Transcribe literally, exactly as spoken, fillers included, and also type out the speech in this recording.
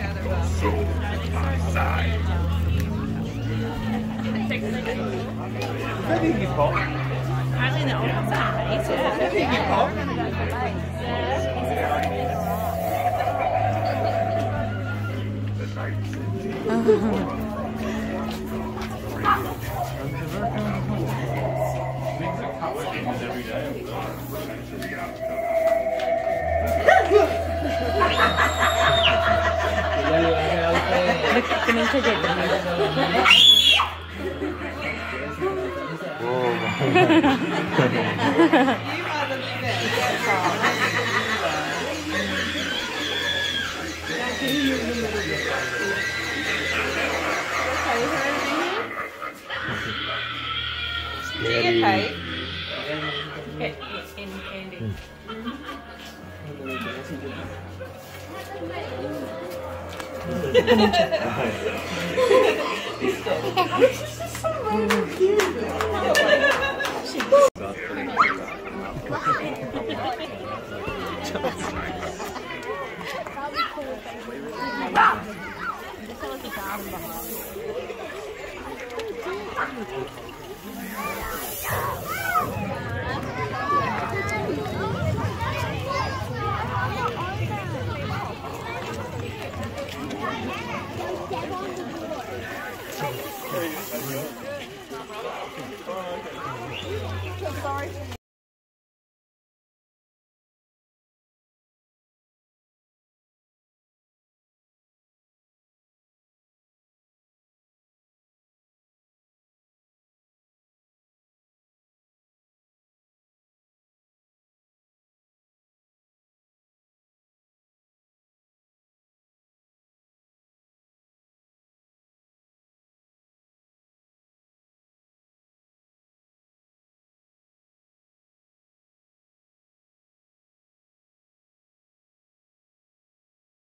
So outside. Kena saja tu. Oh. Ini Thai. Eh, in in. She's so very cute. She's